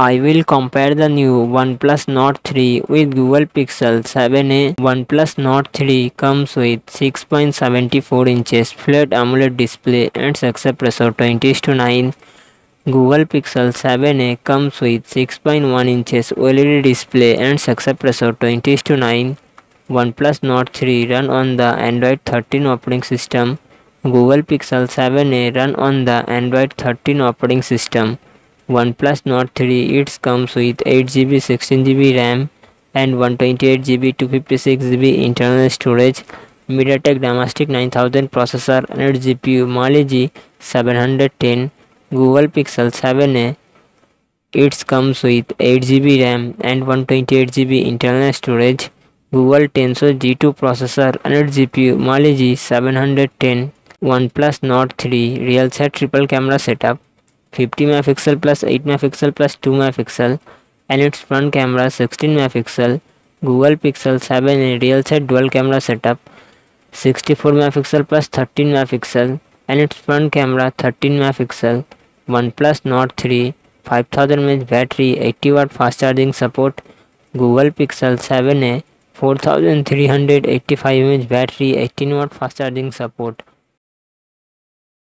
I will compare the new OnePlus Nord 3 with Google Pixel 7a. OnePlus Nord 3 comes with 6.74 inches flat AMOLED display and success ratio 20:9. Google Pixel 7a comes with 6.1 inches OLED display and success ratio 20:9. OnePlus Nord 3 run on the Android 13 operating system. Google Pixel 7a run on the Android 13 operating system. OnePlus Nord 3 it comes with 8GB 16GB RAM and 128GB 256GB internal storage, MediaTek Dimensity 9000 processor and GPU Mali-G710. Google Pixel 7a it comes with 8GB RAM and 128GB internal storage, Google Tensor G2 processor and GPU Mali-G710. OnePlus Nord 3 real set triple camera setup, 50 MP plus 8 MP plus 2 MP, and its front camera 16 MP. Google Pixel 7a real set dual camera setup, 64 MP plus 13 MP, and its front camera 13 MP. OnePlus Nord 3 5000 mAh battery, 80W fast charging support. Google Pixel 7a 4385 mAh battery, 18W fast charging support.